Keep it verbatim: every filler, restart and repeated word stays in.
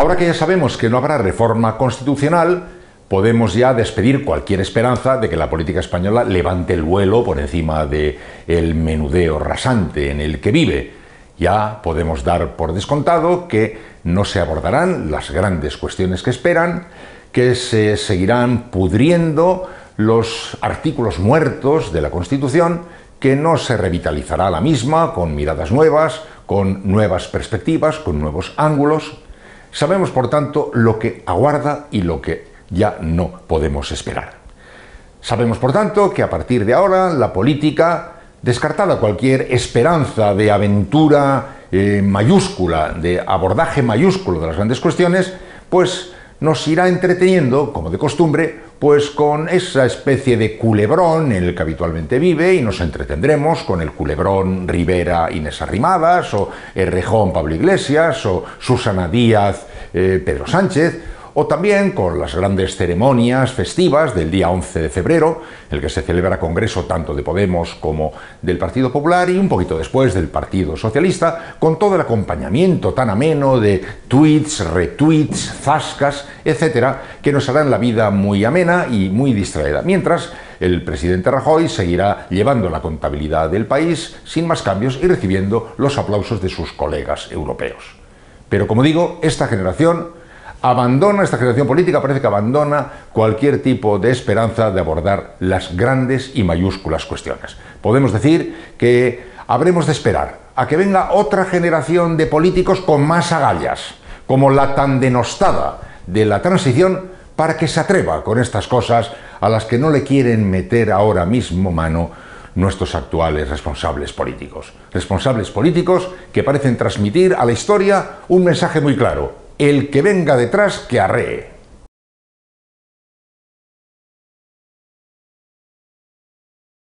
Ahora que ya sabemos que no habrá reforma constitucional, podemos ya despedir cualquier esperanza de que la política española levante el vuelo por encima del menudeo rasante en el que vive. Ya podemos dar por descontado que no se abordarán las grandes cuestiones que esperan, que se seguirán pudriendo los artículos muertos de la Constitución, que no se revitalizará la misma con miradas nuevas, con nuevas perspectivas, con nuevos ángulos. Sabemos, por tanto, lo que aguarda y lo que ya no podemos esperar. Sabemos, por tanto, que a partir de ahora la política, descartada cualquier esperanza de aventura eh, mayúscula, de abordaje mayúsculo de las grandes cuestiones, pues nos irá entreteniendo, como de costumbre, pues con esa especie de culebrón en el que habitualmente vive, y nos entretendremos con el culebrón Rivera Inés Arrimadas, o Errejón Pablo Iglesias, o Susana Díaz eh, Pedro Sánchez, o también con las grandes ceremonias festivas del día once de febrero, en el que se celebra congreso tanto de Podemos como del Partido Popular y un poquito después del Partido Socialista, con todo el acompañamiento tan ameno de tweets, retweets, zascas, etcétera, que nos harán la vida muy amena y muy distraída. Mientras, el presidente Rajoy seguirá llevando la contabilidad del país sin más cambios y recibiendo los aplausos de sus colegas europeos. Pero, como digo, esta generación... Abandona, esta generación política parece que abandona cualquier tipo de esperanza de abordar las grandes y mayúsculas cuestiones. Podemos decir que habremos de esperar a que venga otra generación de políticos con más agallas, como la tan denostada de la transición, para que se atreva con estas cosas a las que no le quieren meter ahora mismo mano nuestros actuales responsables políticos. Responsables políticos que parecen transmitir a la historia un mensaje muy claro: el que venga detrás, que arree.